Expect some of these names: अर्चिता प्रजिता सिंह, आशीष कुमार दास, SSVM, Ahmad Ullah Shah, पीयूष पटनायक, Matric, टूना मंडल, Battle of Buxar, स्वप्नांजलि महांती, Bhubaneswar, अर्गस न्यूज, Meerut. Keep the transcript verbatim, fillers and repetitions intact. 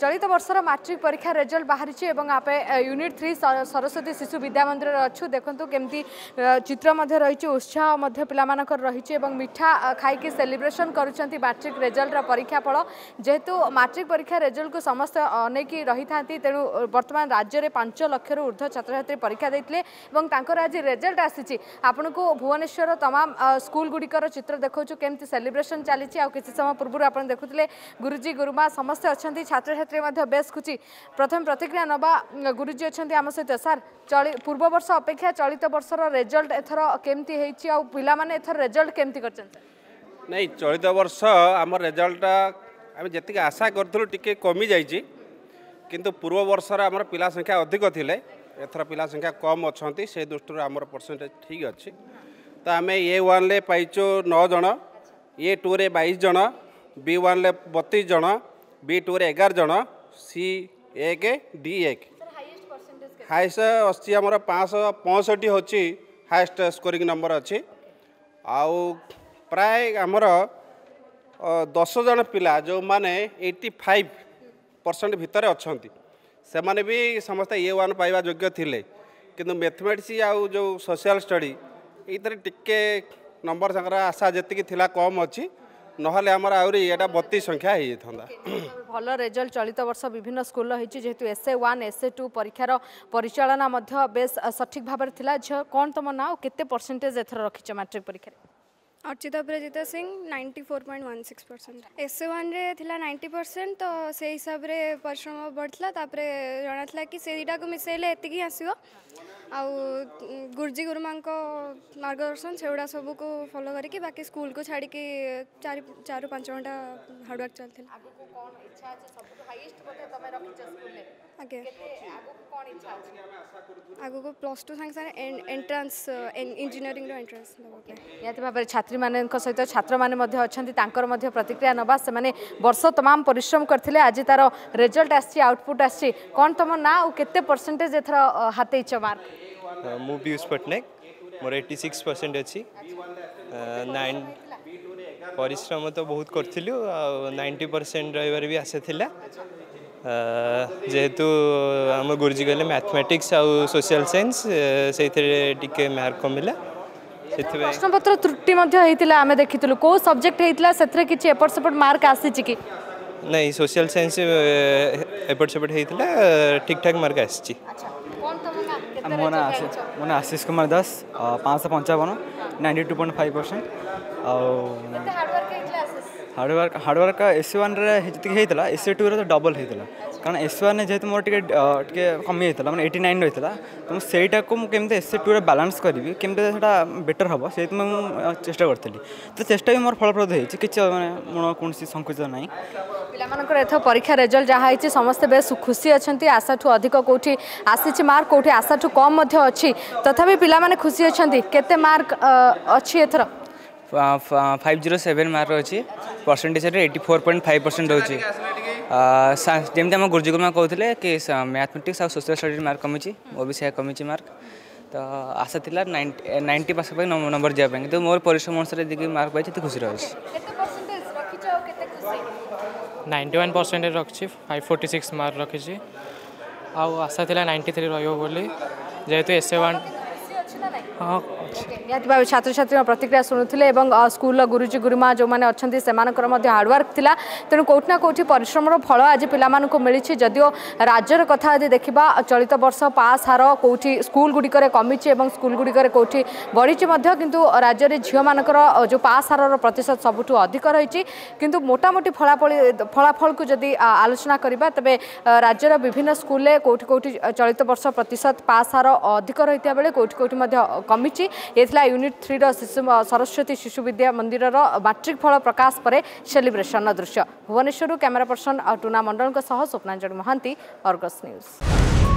चलित बर्षर मैट्रिक परीक्षा रिजल्ट बाहरी आप यूनिट थ्री सरस्वती शिशु विद्या मंदिर अच्छु देखु केमती चित्र रही उत्साह पिलामानकर रही मिठा खाई सेलिब्रेशन करुँच मैट्रिक रिजल्ट परीक्षा फल जेहेतु मैट्रिक परीक्षा रिजल्ट को समस्त अनेक रही था तेणु बर्तमान राज्य में पांच लक्ष रु ऊर्ध छात्र छात्री परीक्षा देते आज रिजल्ट आसी आपन को भुवनेश्वर तमाम स्कूल गुड़िकर चित्र देखा केमती सेलिब्रेशन चली किसी समय पूर्व आप देखुले गुरुजी गुरुमा समस्ते अच्छा छात्र छात्री बेस खुशी प्रथम प्रतिक्रिया नवा गुरुजी अच्छा आम सहित सार चल पूर्व वर्ष अपेक्षा चलित बर्षर रिजल्ट एथर केमती होने एथर रिजल्ट केमती कर नहीं चलित वर्ष आम रिजल्ट आम जी आशा करूँ टी कमी जाइए किंतु पूर्व वर्षर आम पिला संख्या अधिक थिले एथर पिला संख्या कम अच्छा से दृष्टि आम परसेंटेज ठीक अच्छी तो आम ए वन ले पाइचु नौ जन ए टू रे बाईस जन बी वन ले बत्तीस जन बी टू रे एगार जन सी एक डी एक हाइस्ट अच्छी आम पाँच पैंसठ होची हाइस्ट स्कोरिंग नंबर अच्छी आउ प्राय आमर दस जन पिला जो माने एट्टी फाइव परसेंट भितर अच्छा से माने भी समस्त ए वन पाइबा योग्य थिले किंतु मैथमेटिक्स आउ जो सोशल स्टडी ये टिके नंबर संख्या आशा जी थिला कम अच्छी नहले आमर आउरी एटा बत्तीस संख्या हो था भल रिजल्ट चलित वर्ष विभिन्न स्कूल जेहेतु एसए वन एसए टू परीक्षार परिचालना बेस सठिक भाव झील कौन तुम ना केते परसेंटेज एथर रखी मैट्रिक परीक्षा अर्चिता प्रजिता सिंह ninety four point one six percent एसए वन थिला नाइंटी परसेंट तो से हिसाब रे परिश्रम बढ़ला जनाला कि सेटा को मिसेले एति आसो आ गुरुजी गुरुमा मार्गदर्शन से गुड़ा सब को फॉलो करके बाकी स्कूल को छाड़ी के चार चार पाँच घंटा हार्डवर्क चलते आगे को प्लस टू सांगे सारे एंट्रांस इंजीनियरिंग एंट्रांस निहत भाव छात्री मान सहित छात्र मैंने अच्छा प्रतिक्रिया नवा से वर्ष तमाम परिश्रम करते आज तार रिजल्ट आउटपुट आसी कौन तुम ना केते परसेंटेज एथर हाथ मार्क मु पीयूष पटनायक मोर छियासी परसेंट अच्छी नाइन परिश्रम तो बहुत करूँ नाइंटी परसेंट रही भी आशा था जेहेतु आम गुरुजी कहले मैथमेटिक्स आ सोशल साइंस से मार्क कम प्रश्नपत्र त्रुटि आम देखी कौ सब्जेक्ट होता से किसी एपट सेपट मार्क आसी कि नहीं सोशल साइंस एपट सेपट होता ठीक ठाक मार्क आसी मो ना मो ना आशीष कुमार दास पाँच सौ पंचावन ninety two point five percent hard work hard work S one जी होता एस टू रे तो डबल होता कारण एस वन जेहतु मोर टे कमी होता मैं एट्टी नाइन रही है तो मुझा को मुझे एस टू रे बालांस करी केमती बेटर हम से चेष्टा करी तो चेष्टा भी मोर फलप्रद होती किसी मैंने मोर कौन संकुचित ना पिलामानकर एथ परीक्षा रिजल्ट जहाँ होती समस्ते बेस खुशी अच्छे आशा ठूँ अधिक कौटी आसी मार्क कौटी आशा ठूँ कम अच्छी तथापि पिलामाने खुशी अच्छा केते मार्क अच्छी एथर फाइव जीरो सेवेन मार्क अच्छी percentage eighty four point five percent रोचे जमी आम गुरुजी गुरुमा कहते कि मैथमेटिक्स आ सोशल स्टडी मार्क कमी मोर भी से कमी मार्क तो आशा था नाइंटी पाखापाखि नंबर जावाई कि मोर परिश्रम अनुसार जी मार्क पाई खुशी रही नाइंटी वन परसेंट रखी फाइव फोर्टी सिक्स मार्क रखी आशा था नाइंटी थ्री रोली जेहेतु एस ए वन निहत भाव छात्र छात्री प्रतिक्रिया शुणुले स्कूल गुरुजी गुरुमा जो मैंने अच्छा से हार्डवर्क था तेणु कौटिना कौटि परिश्रम फल आज पिलामानकु मिली जदियो राज्यर कथा यदि देखा चलित वर्ष पास हार कौटि स्कूल गुड़िकर कमी स्कूल गुड़िकर कौटि बढ़ी किंतु राज्य में झील मानकर जो पास हार प्रतिशत सबुठ अधिक रही किंतु मोटामोटी फलाफल फलाफल को जदि आलोचना करवा तेज राज्यर विभिन्न स्कूल में कौटि कौटि चलित वर्ष प्रतिशत पास हार अधिक रही था बेले कौटि कौटि कमी यूनिट थ्री शिशु सरस्वती शिशु विद्या मंदिर मैट्रिक फल प्रकाश पर सेलिब्रेशन दृश्य Bhubaneswar camera person टूना मंडल स्वप्नांजलि महांती अर्गस न्यूज।